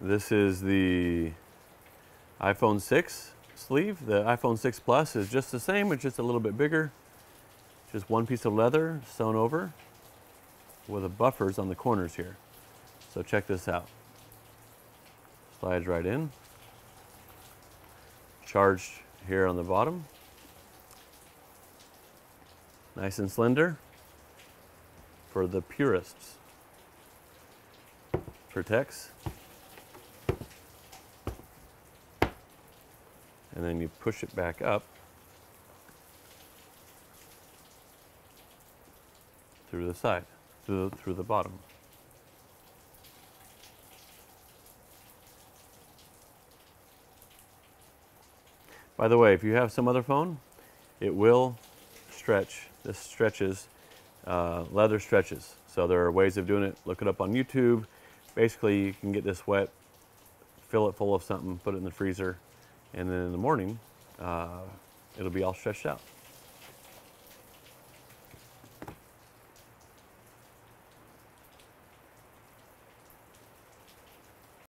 This is the iPhone 6 sleeve. The iPhone 6 Plus is just the same, it's just a little bit bigger. Just one piece of leather sewn over with the buffers on the corners here. So check this out. Slides right in. Charged here on the bottom. Nice and slender for the purists. Protects. And then you push it back up through the side, through the bottom. By the way, if you have some other phone, it will stretch. This stretches, leather stretches. So there are ways of doing it. Look it up on YouTube. Basically, you can get this wet, fill it full of something, put it in the freezer, and then in the morning, it'll be all stretched out.